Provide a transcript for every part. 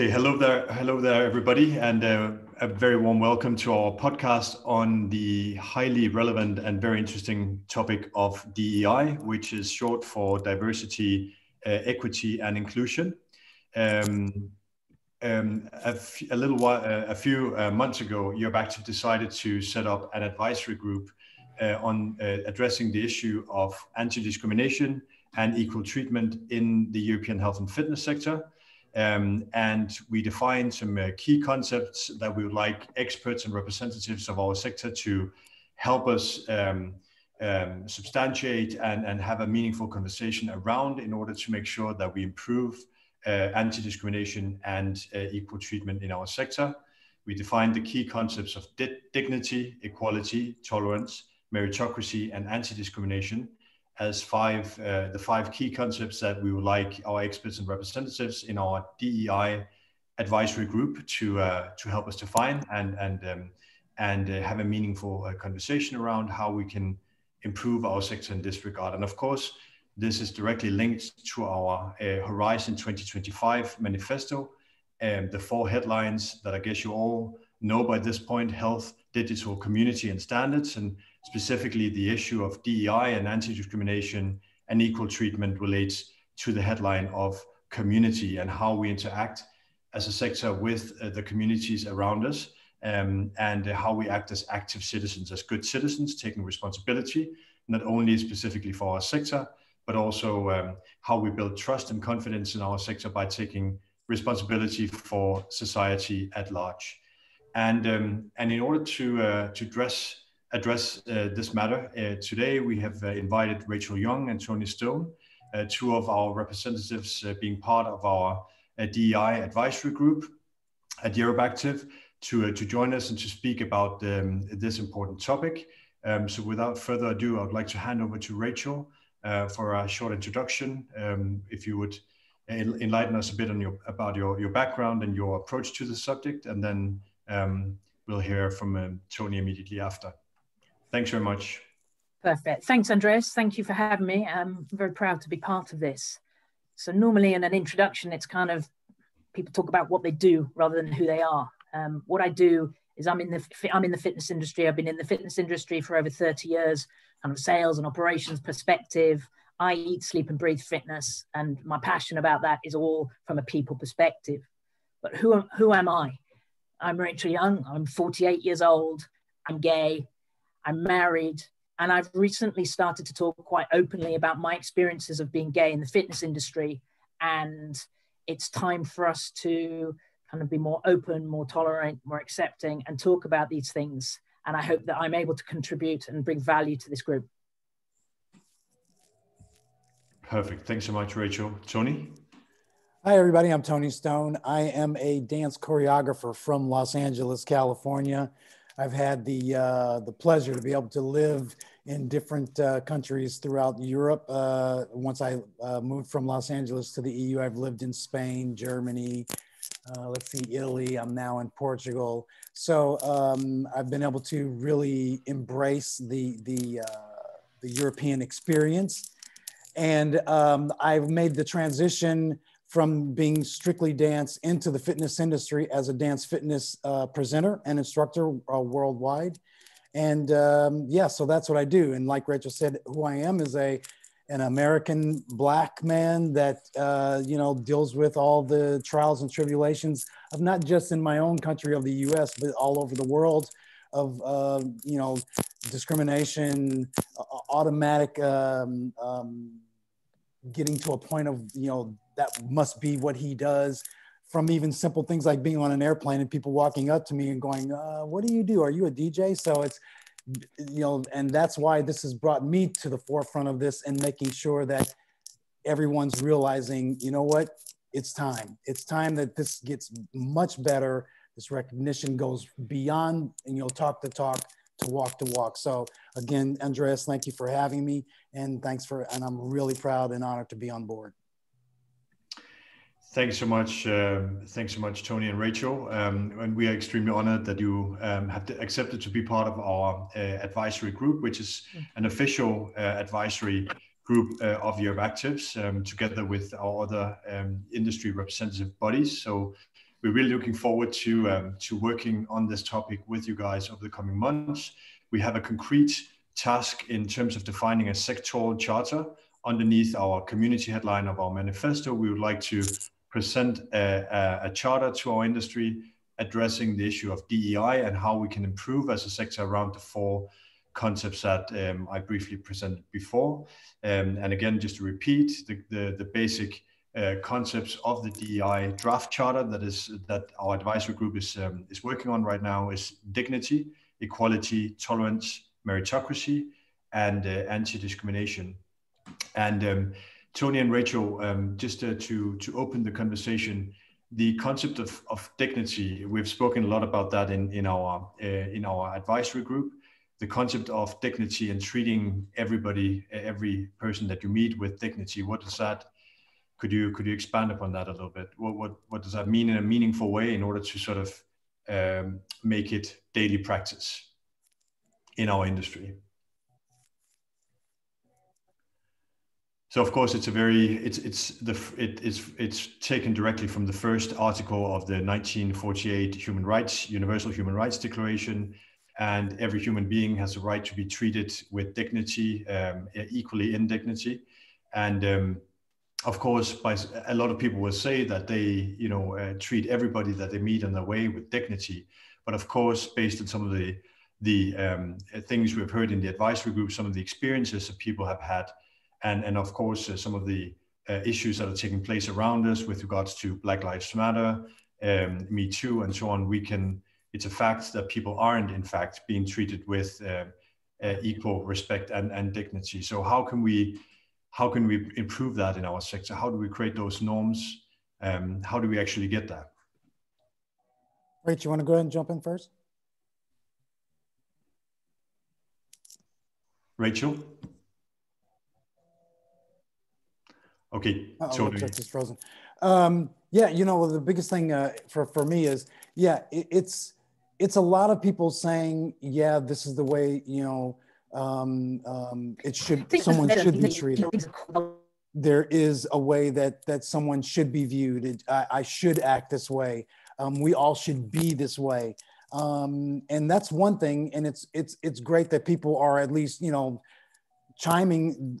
Okay, hello there, everybody, and a very warm welcome to our podcast on the highly relevant and very interesting topic of DEI, which is short for diversity, equity, and inclusion. A few months ago, EuropeActive decided to set up an advisory group on addressing the issue of anti-discrimination and equal treatment in the European health and fitness sector. And we defined some key concepts that we would like experts and representatives of our sector to help us substantiate and have a meaningful conversation around in order to make sure that we improve anti-discrimination and equal treatment in our sector. We defined the key concepts of dignity, equality, tolerance, meritocracy, and anti-discrimination as the five key concepts that we would like our experts and representatives in our DEI advisory group to help us define and have a meaningful conversation around how we can improve our sector in this regard. And of course, this is directly linked to our Horizon 2025 manifesto, the four headlines that I guess you all know by this point: health, digital, community, and standards. And specifically, the issue of DEI and anti-discrimination and equal treatment relates to the headline of community and how we interact as a sector with the communities around us, and how we act as active citizens, as good citizens, taking responsibility, not only specifically for our sector, but also how we build trust and confidence in our sector by taking responsibility for society at large. And in order to address this matter today, we have invited Rachel Young and Tony Stone, two of our representatives being part of our DEI advisory group at EuropeActive, to join us and to speak about this important topic. So without further ado, I would like to hand over to Rachel for a short introduction. If you would enlighten us a bit on about your background and your approach to the subject, and then we'll hear from Tony immediately after. Thanks very much. Perfect. Thanks, Andreas. Thank you for having me. I'm very proud to be part of this. So normally in an introduction, it's kind of people talk about what they do rather than who they are. What I do is I'm in the fitness industry. I've been in the fitness industry for over 30 years, kind of sales and operations perspective. I eat, sleep and breathe fitness. And my passion about that is all from a people perspective. But who am I? I'm Rachel Young. I'm 48 years old. I'm gay. I'm married, and I've recently started to talk quite openly about my experiences of being gay in the fitness industry, and it's time for us to kind of be more open, more tolerant, more accepting, and talk about these things, and I hope that I'm able to contribute and bring value to this group. Perfect. Thanks so much, Rachel. Tony? Hi, everybody. I'm Tony Stone. I am a dance choreographer from Los Angeles, California. I've had the pleasure to be able to live in different countries throughout Europe. Once I moved from Los Angeles to the EU, I've lived in Spain, Germany, Italy. I'm now in Portugal. So I've been able to really embrace the European experience. And I've made the transition from being strictly dance into the fitness industry as a dance fitness presenter and instructor worldwide. And yeah, so that's what I do. And like Rachel said, who I am is an American Black man that deals with all the trials and tribulations of not just in my own country of the US, but all over the world of discrimination, automatic getting to a point of, that must be what he does, from even simple things like being on an airplane and people walking up to me and going, what do you do? Are you a DJ? So it's, and that's why this has brought me to the forefront of this and making sure that everyone's realizing, you know what, it's time. It's time that this gets much better. This recognition goes beyond, talk the talk to walk the walk. So again, Andreas, thank you for having me, and and I'm really proud and honored to be on board. Thanks so much. Thanks so much, Tony and Rachel. And we are extremely honored that you have accepted to be part of our advisory group, which is an official advisory group of EuropeActive, together with our other industry representative bodies. So we're really looking forward to working on this topic with you guys over the coming months. We have a concrete task in terms of defining a sectoral charter. Underneath our community headline of our manifesto, we would like to present a charter to our industry addressing the issue of DEI and how we can improve as a sector around the four concepts that I briefly presented before. And again, just to repeat the basic concepts of the DEI draft charter that our advisory group is working on right now is dignity, equality, tolerance, meritocracy, and anti-discrimination. And Tony and Rachel, just to open the conversation, the concept of dignity, we've spoken a lot about that in our advisory group. The concept of dignity and treating everybody, every person that you meet with dignity. What is that? Could you expand upon that a little bit? What does that mean in a meaningful way in order to sort of make it daily practice in our industry? So of course, it's taken directly from the first article of the 1948 Universal Human Rights Declaration, and every human being has a right to be treated with dignity, equally in dignity. And of course, a lot of people will say that they, treat everybody that they meet on their way with dignity. But of course, based on some of the things we've heard in the advisory group, some of the experiences that people have had. And of course, some of the issues that are taking place around us with regards to Black Lives Matter, Me Too, and so on, it's a fact that people aren't, in fact, being treated with equal respect and dignity. So how can we improve that in our sector? How do we create those norms? How do we actually get that? Rach, you want to go ahead and jump in first? Rachel? Okay, totally. Yeah, the biggest thing for me is, yeah, it's a lot of people saying, yeah, this is the way, someone should be treated. There is a way that someone should be viewed. I should act this way. We all should be this way. And that's one thing. And it's great that people are at least, chiming,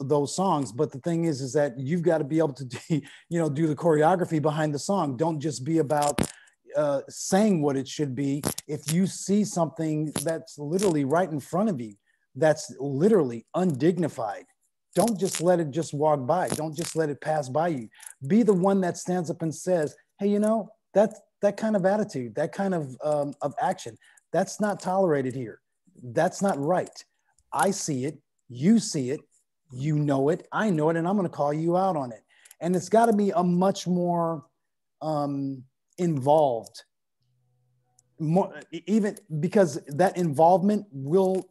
those songs. But the thing is that you've got to be able to, do the choreography behind the song. Don't just be about saying what it should be. If you see something that's literally right in front of you, that's literally undignified, don't just let it just walk by. Don't just let it pass by you. Be the one that stands up and says, hey, that kind of attitude, that kind of action, that's not tolerated here. That's not right. I see it. You see it, you know it, I know it, and I'm going to call you out on it. And it's got to be a much more involved, even because that involvement will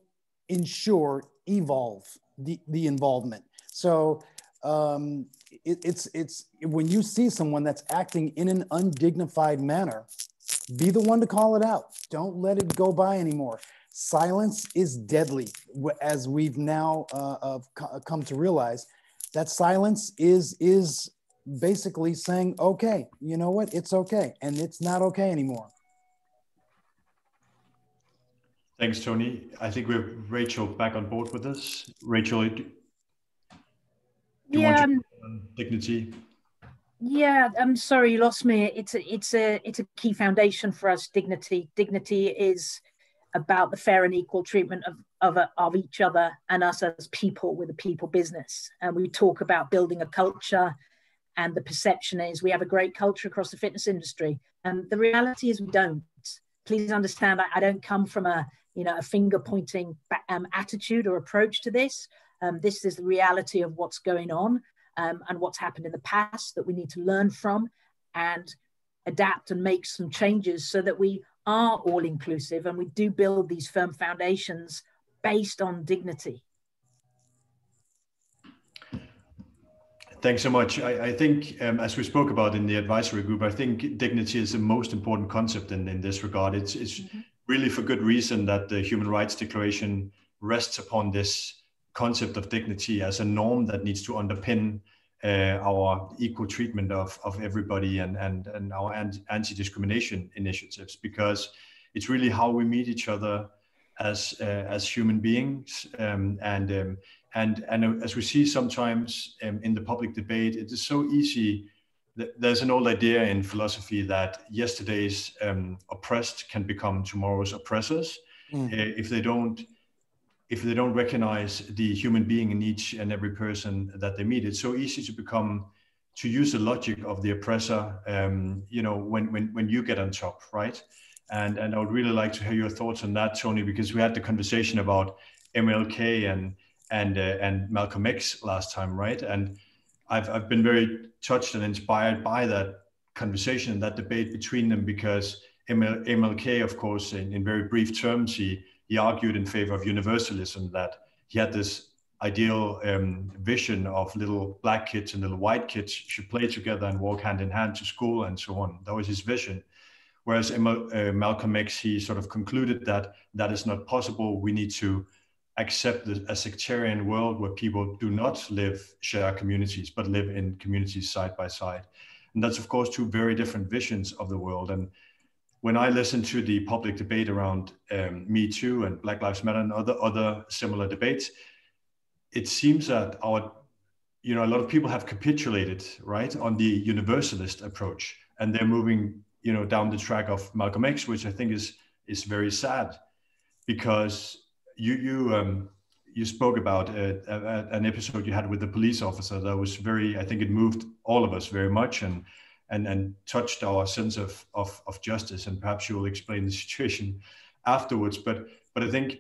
ensure evolve the involvement. So it's when you see someone that's acting in an undignified manner, be the one to call it out. Don't let it go by anymore. Silence is deadly, as we've now come to realize that silence is basically saying, okay, you know what, it's okay, and it's not okay anymore. Thanks, Tony. I think we have Rachel back on board with us. Rachel, do you want to put on dignity? Yeah, I'm sorry, you lost me. It's a key foundation for us, dignity. Dignity is about the fair and equal treatment of each other and us as people with a people business. And we talk about building a culture, and the perception is we have a great culture across the fitness industry. And the reality is we don't. Please understand, I don't come from a finger pointing attitude or approach to this. This is the reality of what's going on and what's happened in the past that we need to learn from and adapt and make some changes so that we are all inclusive and we do build these firm foundations based on dignity. Thanks so much. I think as we spoke about in the advisory group, I think dignity is the most important concept in this regard. It's mm-hmm. really for good reason that the Human Rights Declaration rests upon this concept of dignity as a norm that needs to underpin our equal treatment of everybody and our anti-discrimination initiatives, because it's really how we meet each other as human beings, and as we see sometimes in the public debate, it is so easy. There's an old idea in philosophy that yesterday's oppressed can become tomorrow's oppressors if they don't recognize the human being in each and every person that they meet. It's so easy to use the logic of the oppressor, when you get on top, right? And I would really like to hear your thoughts on that, Tony, because we had the conversation about MLK and Malcolm X last time, right? And I've been very touched and inspired by that conversation, that debate between them, because MLK, of course, in very brief terms, he argued in favor of universalism, that he had this ideal vision of little black kids and little white kids should play together and walk hand in hand to school and so on. That was his vision. Whereas Malcolm X, he sort of concluded that that is not possible. We need to accept a sectarian world where people do not share communities, but live in communities side by side. And that's, of course, two very different visions of the world. And when I listen to the public debate around Me Too and Black Lives Matter and other similar debates, it seems that a lot of people have capitulated, right, on the universalist approach, and they're moving, down the track of Malcolm X, which I think is very sad, because you spoke about an episode you had with the police officer that was very, I think it moved all of us very much and touched our sense of justice. And perhaps you will explain the situation afterwards. But I think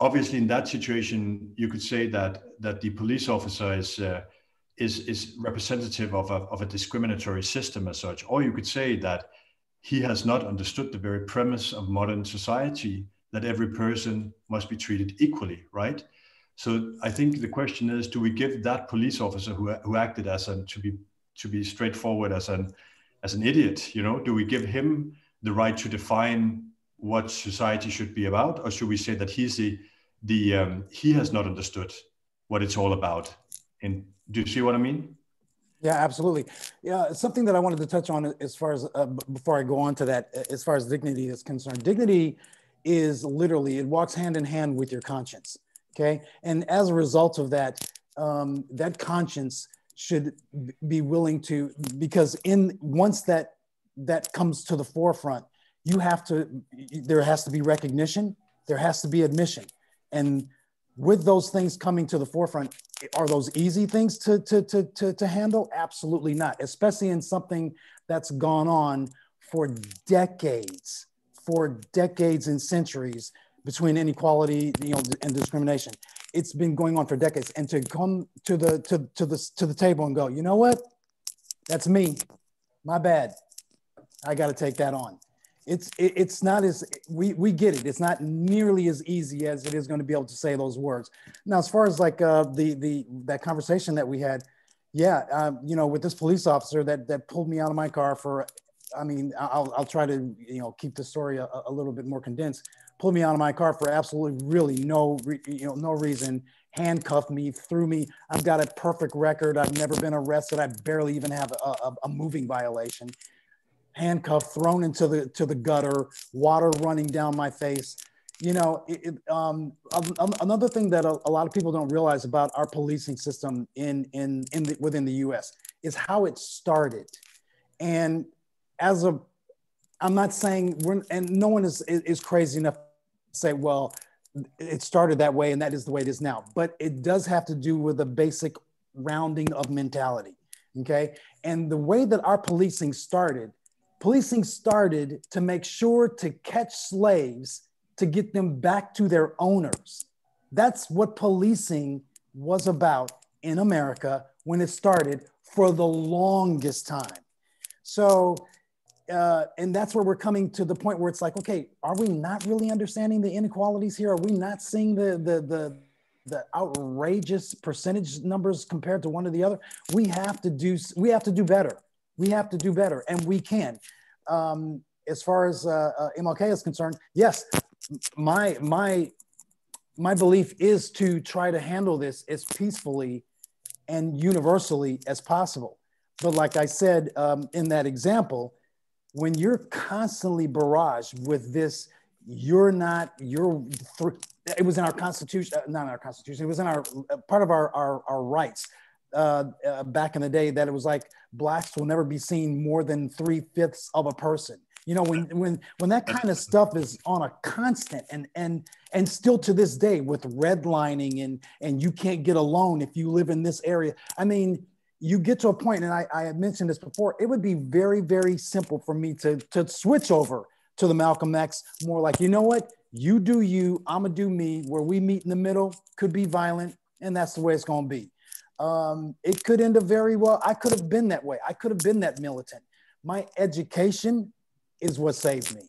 obviously in that situation, you could say that the police officer is representative of a discriminatory system as such. Or you could say that he has not understood the very premise of modern society, that every person must be treated equally, right? So I think the question is, do we give that police officer who acted to be straightforward as an idiot, do we give him the right to define what society should be about? Or should we say that he's he has not understood what it's all about? And do you see what I mean? Yeah, absolutely. Yeah, something that I wanted to touch on as far as, before I go on to that, as far as dignity is concerned, dignity is literally, it walks hand in hand with your conscience, okay? And as a result of that, that conscience should be willing to, because once that comes to the forefront, there has to be recognition, there has to be admission. And with those things coming to the forefront, are those easy things to handle? Absolutely not, especially in something that's gone on for decades. For decades and centuries between inequality, and discrimination. It's been going on for decades, and to come to the table and go, you know what? That's me. My bad. I got to take that on. It's not as we get it. It's not nearly as easy as it is going to be able to say those words. Now, as far as like that conversation that we had, yeah, with this police officer that pulled me out of my car for. I mean, I'll try to, keep the story a little bit more condensed, pulled me out of my car for absolutely really no reason, handcuffed me, threw me. I've got a perfect record. I've never been arrested. I barely even have a moving violation. Handcuffed, thrown into the gutter, water running down my face. Another thing that a lot of people don't realize about our policing system within the US is how it started. And I'm not saying no one is crazy enough to say, well, it started that way and that is the way it is now, but it does have to do with a basic rounding of mentality, okay? And the way that our policing started to make sure to catch slaves, to get them back to their owners. That's what policing was about in America when it started for the longest time. So, and that's where we're coming to the point where it's like, okay, are we not really understanding the inequalities here? Are we not seeing the outrageous percentage numbers compared to one or the other? We have to do better. We have to do better, and we can. As far as MLK is concerned, yes, my belief is to try to handle this as peacefully and universally as possible. But like I said, in that example, when you're constantly barraged with this, it was in our Constitution, not in our Constitution, it was in our, part of our rights back in the day, that it was like, blacks will never be seen more than 3/5 of a person. You know, when that kind of stuff is on a constant, and still to this day with redlining, and you can't get a loan if you live in this area. I mean, you get to a point, and I had mentioned this before, it would be very, very simple for me to switch over to the Malcolm X, more like, you know what, you do you, I'ma do me, where we meet in the middle could be violent, and that's the way it's gonna be. It could end up very well, I could have been that way. I could have been that militant. My education is what saved me.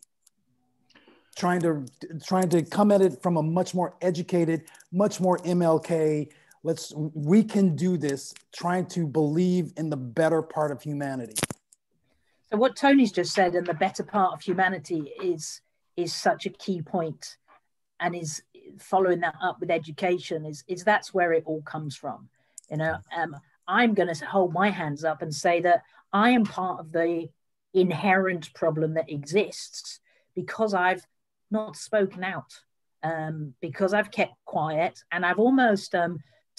Trying to come at it from a much more educated, much more MLK, we can do this, trying to believe in the better part of humanity. So what Tony's just said, and the better part of humanity is such a key point, and is following that up with education is that's where it all comes from. You know, I'm going to hold my hands up and say that I am part of the inherent problem that exists because I've not spoken out, because I've kept quiet, and I've almost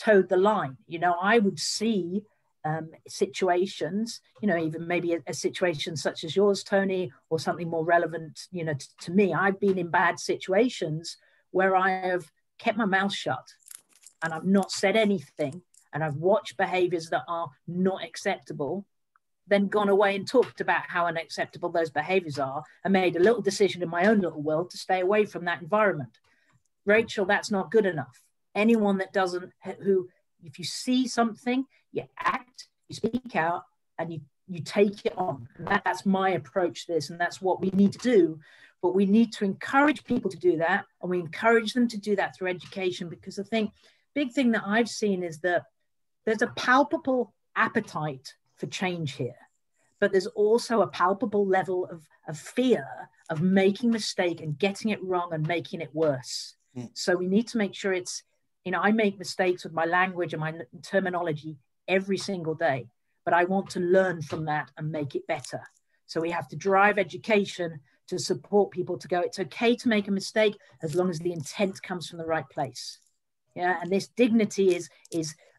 towed the line. You know, I would see situations, you know, even maybe a situation such as yours, Tony, or something more relevant, you know, to me. I've been in bad situations where I have kept my mouth shut and I've not said anything, and I've watched behaviors that are not acceptable, then gone away and talked about how unacceptable those behaviors are, and made a little decision in my own little world to stay away from that environment. Rachel, that's not good enough. Anyone that doesn't, who, if you see something, you act, you speak out, and you take it on. That's my approach to this, and that's what we need to do. But we need to encourage people to do that, and we encourage them to do that through education, because I think big thing that I've seen is that there's a palpable appetite for change here, but there's also a palpable level of fear of making a mistake and getting it wrong and making it worse. Mm. So we need to make sure it's, you know, I make mistakes with my language and my terminology every single day, but I want to learn from that and make it better. So we have to drive education to support people to go, it's okay to make a mistake as long as the intent comes from the right place. Yeah, and this dignity is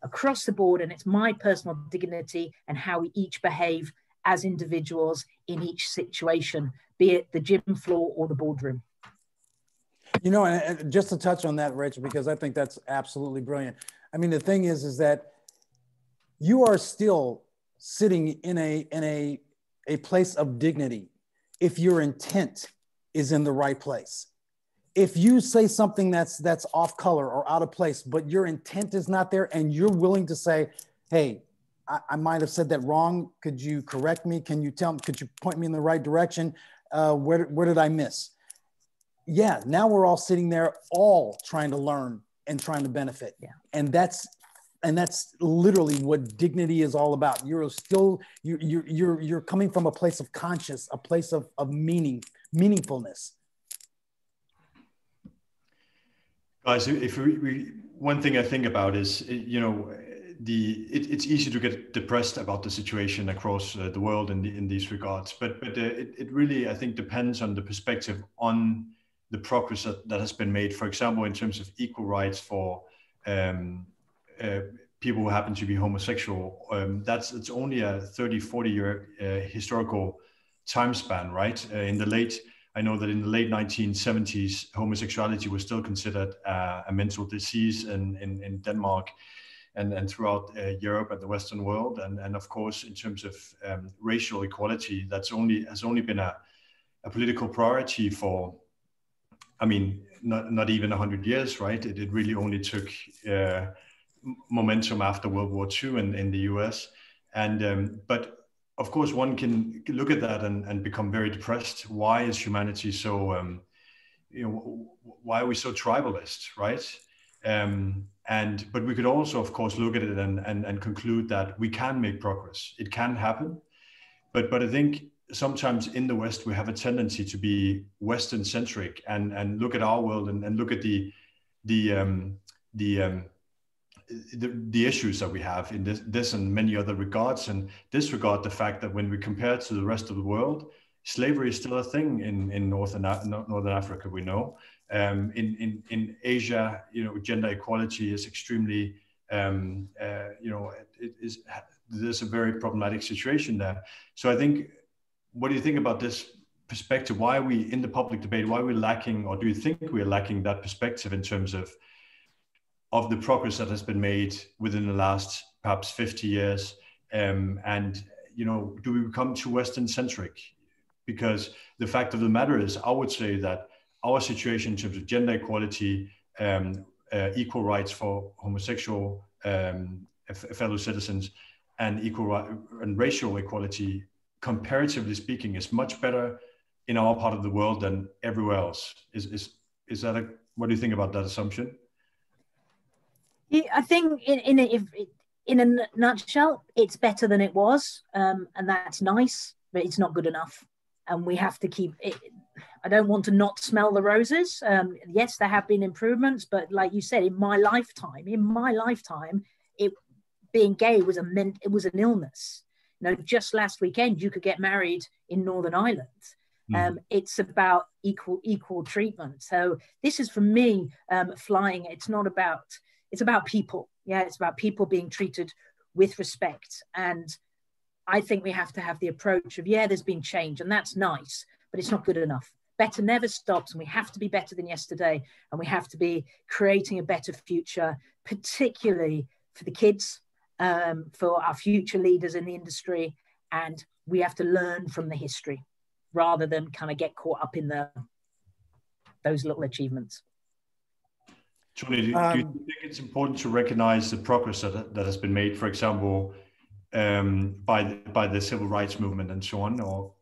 across the board, and it's my personal dignity and how we each behave as individuals in each situation, be it the gym floor or the boardroom. You know, and just to touch on that, Rachel, because I think that's absolutely brilliant. I mean, the thing is that you are still sitting in a place of dignity if your intent is in the right place. If you say something that's off color or out of place, but your intent is not there, and you're willing to say, hey, I might have said that wrong. Could you correct me? Can you tell me? Could you point me in the right direction? Where did I miss? Yeah, now we're all sitting there all trying to learn and trying to benefit. Yeah. And that's literally what dignity is all about. You're still, you're coming from a place of conscience, a place of meaning, meaningfulness. Guys, if we one thing I think about is, you know, it's easy to get depressed about the situation across the world in these regards, but it really, I think, depends on the perspective on the progress that has been made. For example, in terms of equal rights for people who happen to be homosexual, it's only a 30-40 year historical time span, right? I know that in the late 1970s, homosexuality was still considered a mental disease in Denmark and throughout Europe and the Western world. And of course, in terms of racial equality, has only been a political priority for, I mean, not even 100 years, right? It really only took momentum after World War II in the US. But of course, one can look at that and become very depressed. Why is humanity so, why are we so tribalist, right? But we could also, of course, look at it and conclude that we can make progress. It can happen. But I think sometimes in the West, we have a tendency to be Western centric and look at our world and look at the the issues that we have in this and many other regards, and disregard the fact that when we compare to the rest of the world, slavery is still a thing in Northern Africa, we know. In Asia, gender equality is extremely, there's a very problematic situation there. So I think, what do you think about this perspective? Why are we in the public debate? Why are we lacking, or do you think we're lacking that perspective in terms of the progress that has been made within the last perhaps 50 years? Do we become too Western centric? Because the fact of the matter is, I would say that our situation in terms of gender equality, equal rights for homosexual fellow citizens, and racial equality, comparatively speaking, is much better in our part of the world than everywhere else. Is that what do you think about that assumption? I think in a nutshell, it's better than it was, and that's nice, but it's not good enough. And we have to keep it. I don't want to not smell the roses. Yes, there have been improvements, but like you said, in my lifetime, being gay was an illness. Just last weekend, you could get married in Northern Ireland. It's about equal treatment. So this is, for me, flying. It's about people. Yeah, it's about people being treated with respect. And I think we have to have the approach of, yeah, there's been change, and that's nice, but it's not good enough. Better never stops, and we have to be better than yesterday, and we have to be creating a better future, particularly for the kids, for our future leaders in the industry, and we have to learn from the history rather than kind of get caught up in those little achievements. Tony, do you think it's important to recognize the progress that has been made, for example, by the civil rights movement and so on? Or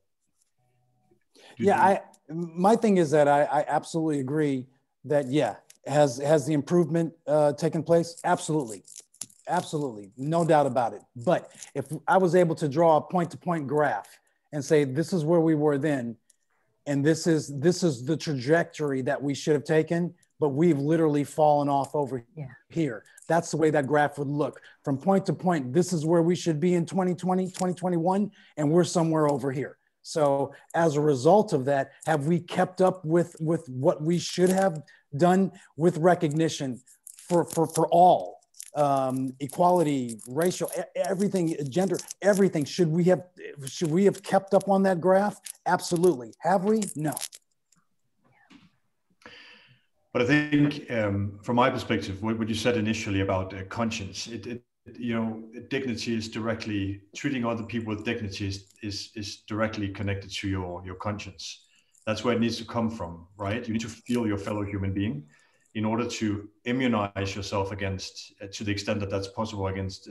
my thing is that I absolutely agree that, yeah, has the improvement taken place? Absolutely, no doubt about it. But if I was able to draw a point-to-point graph and say, this is where we were then, and this is the trajectory that we should have taken, but we've literally fallen off over here. That's the way that graph would look. From point to point, this is where we should be in 2020, 2021, and we're somewhere over here. So as a result of that, have we kept up with what we should have done with recognition for all? Equality, racial, everything, gender, everything. Should we have kept up on that graph? Absolutely. Have we? No. But I think, from my perspective, what you said initially about conscience, dignity is directly, treating other people with dignity is directly connected to your conscience. That's where it needs to come from, right? You need to feel your fellow human being in order to immunize yourself against, to the extent that that's possible, against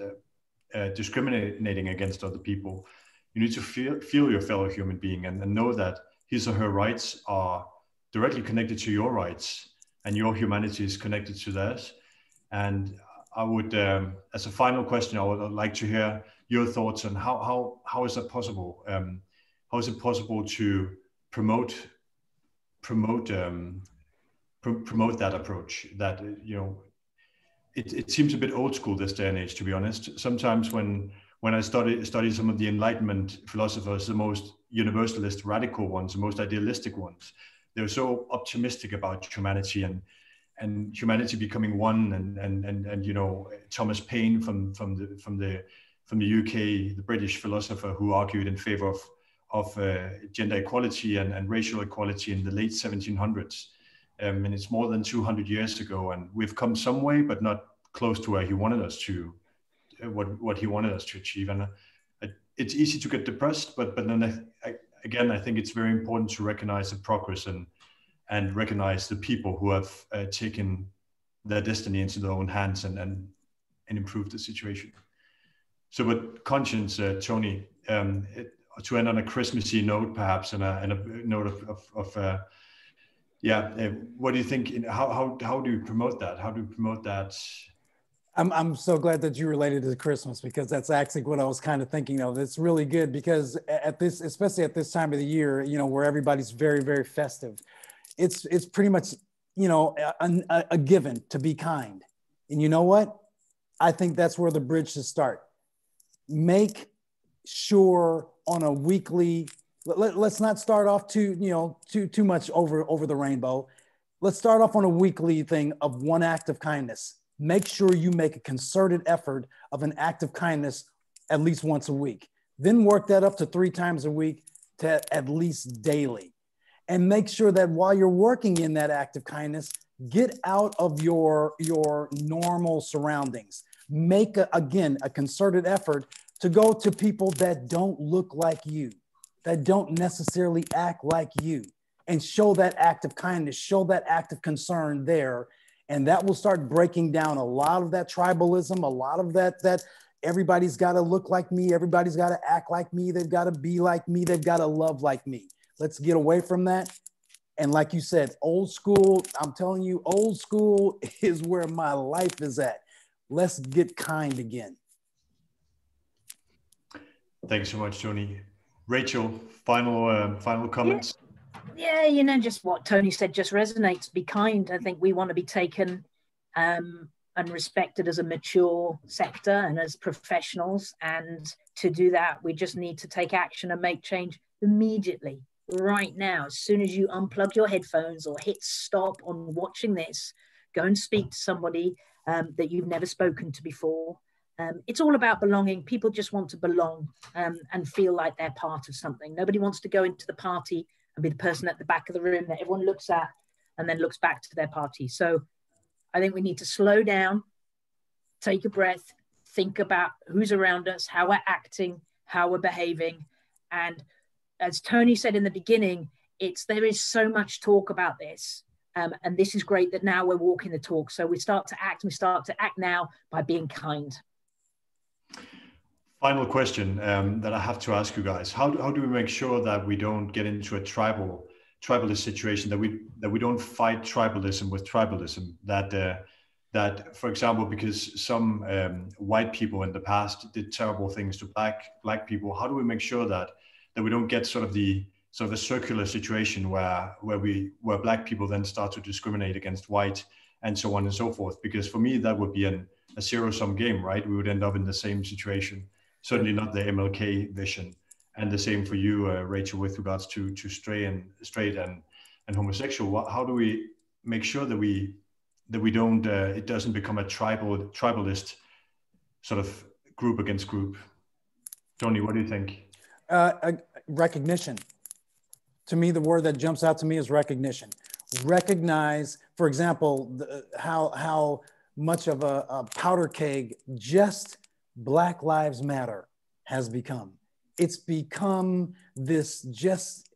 discriminating against other people. You need to feel your fellow human being and know that his or her rights are directly connected to your rights, and your humanity is connected to theirs. And I would, as a final question, I would like to hear your thoughts on how is that possible? How is it possible to promote that approach? That, it seems a bit old school this day and age, to be honest. Sometimes when I study some of the Enlightenment philosophers, the most universalist, radical ones, the most idealistic ones, they're so optimistic about humanity and humanity becoming one. And Thomas Paine from the UK, the British philosopher who argued in favor of gender equality and racial equality in the late 1700s. And it's more than 200 years ago, and we've come some way, but not close to where he wanted us to, what he wanted us to achieve. And it's easy to get depressed, but then again, I think it's very important to recognize the progress and recognize the people who have taken their destiny into their own hands and improved the situation. So, but conscience, Tony, to end on a Christmassy note, perhaps, and a note of what do you think? How do you promote that? How do you promote that? I'm so glad that you related to Christmas, because that's actually what I was kind of thinking of. It's really good, because especially at this time of the year, where everybody's very, very festive, it's pretty much, a given to be kind. And you know what? I think that's where the bridge should start. Make sure on a weekly, let's not start off too much over the rainbow. Let's start off on a weekly thing of one act of kindness. Make sure you make a concerted effort of an act of kindness at least once a week. Then work that up to 3 times a week to at least daily. And make sure that while you're working in that act of kindness, get out of your normal surroundings. Make, again, a concerted effort to go to people that don't look like you, that don't necessarily act like you, and show that act of kindness, show that act of concern there. And that will start breaking down a lot of that tribalism, a lot of that everybody's got to look like me, everybody's got to act like me, they've got to be like me, they've got to love like me. Let's get away from that. And like you said, old school, I'm telling you, old school is where my life is at. Let's get kind again. Thanks so much, Tony. Rachel, final comments? Yeah, just what Tony said just resonates. Be kind. I think we want to be taken and respected as a mature sector and as professionals. And to do that, we just need to take action and make change immediately, right now. As soon as you unplug your headphones or hit stop on watching this, go and speak to somebody that you've never spoken to before. It's all about belonging. People just want to belong and feel like they're part of something. Nobody wants to go into the party and be the person at the back of the room that everyone looks at and then looks back to their party. So I think we need to slow down, take a breath, think about who's around us, how we're acting, how we're behaving. And as Tony said in the beginning, there is so much talk about this. And this is great that now we're walking the talk. So we start to act now by being kind. Final question that I have to ask you guys. How do we make sure that we don't get into a tribalist situation, that we don't fight tribalism with tribalism, that for example, because some white people in the past did terrible things to black people, how do we make sure that we don't get sort of a circular situation where black people then start to discriminate against white and so on and so forth? Because for me, that would be a zero-sum game, right? We would end up in the same situation. Certainly not the MLK vision. And the same for you, Rachel, with regards to straight and homosexual. How do we make sure that we don't it doesn't become a tribalist sort of group against group? Tony, what do you think? Recognition. To me, the word that jumps out to me is recognition. Recognize, for example, how much of a powder keg just Black Lives Matter has become. It's become this just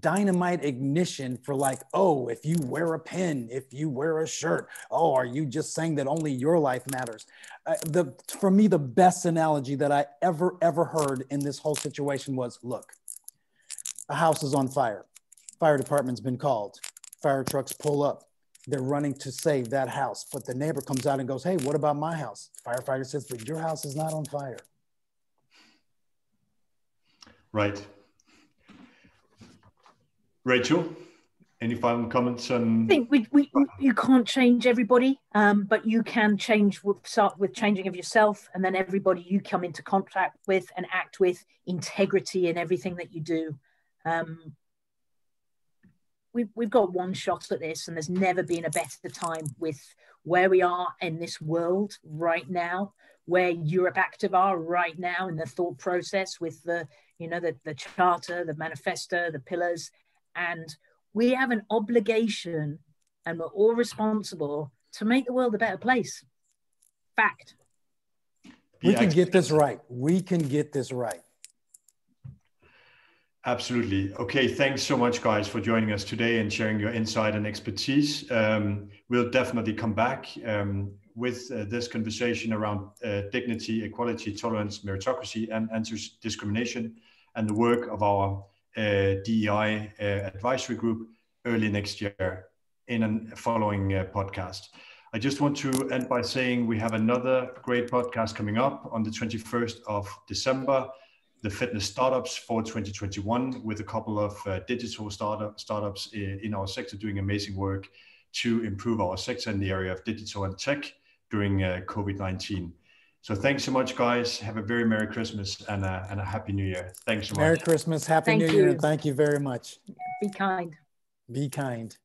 dynamite ignition for like, oh, if you wear a pin, if you wear a shirt, oh, are you just saying that only your life matters? For me, the best analogy that I ever heard in this whole situation was, look, a house is on fire. Fire department's been called. Fire trucks pull up. They're running to save that house. But the neighbor comes out and goes, hey, what about my house? Firefighter says, but your house is not on fire. Right. Rachel, any final comments? I think you can't change everybody, but you can start with changing of yourself, and then everybody you come into contact with and act with integrity in everything that you do. We've got one shot at this, and there's never been a better time with where we are in this world right now, where EuropeActive are right now in the thought process with the charter, the manifesto, the pillars. And we have an obligation, and we're all responsible to make the world a better place. Fact. We can get this right. We can get this right. Absolutely. Okay, thanks so much, guys, for joining us today and sharing your insight and expertise. We'll definitely come back with this conversation around dignity, equality, tolerance, meritocracy, and anti-discrimination, and the work of our DEI advisory group early next year in a following podcast. I just want to end by saying we have another great podcast coming up on the 21st of December, the Fitness Startups for 2021, with a couple of digital startups in our sector doing amazing work to improve our sector in the area of digital and tech. during COVID-19. So thanks so much, guys. Have a very Merry Christmas and a Happy New Year. Thanks so much. Merry Christmas, Happy New Year. Thank you very much. Be kind. Be kind.